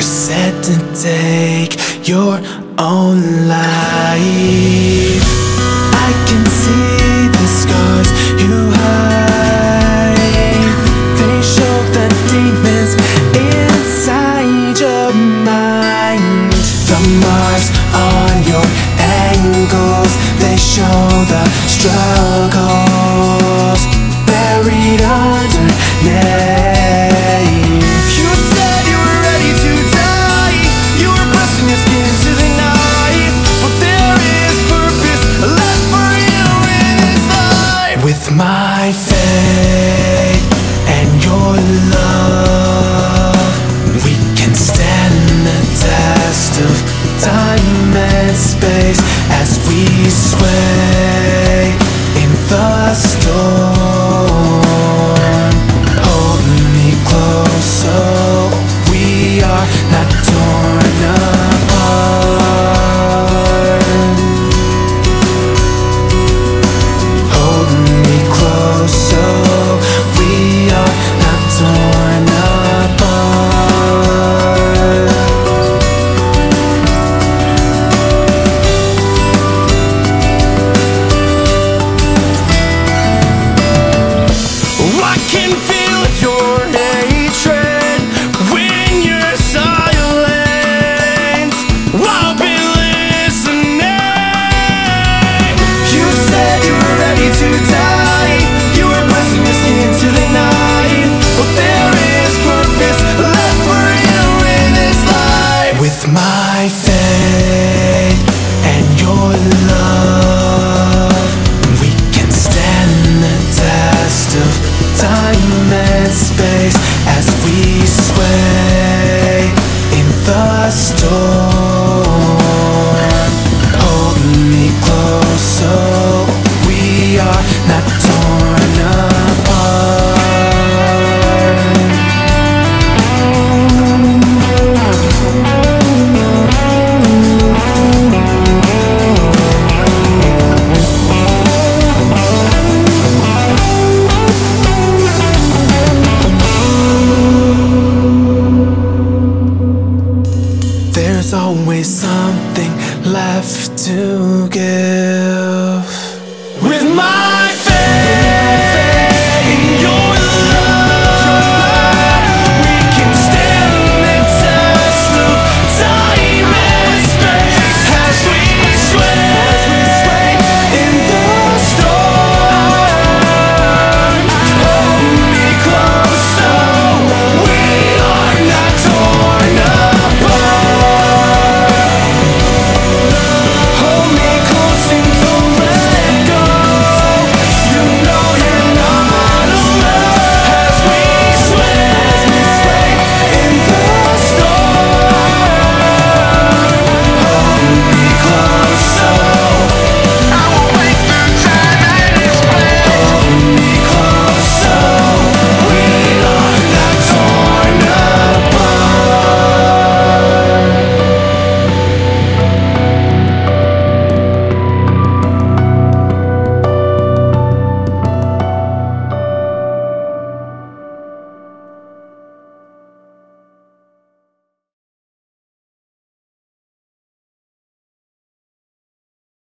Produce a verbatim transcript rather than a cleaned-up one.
You're set to take your own life. I can see the scars you hide. They show the demons inside your mind. The marks on your ankles, they show the struggles buried underneath. With my faith and your love, we can stand the test of time and space as we sway in the storm. Hold me close so we are not torn apart. My faith and your love, we can stand the test of time and space as we sway in the storm. Hold me close so we are not torn apart. There's always something left to give. With my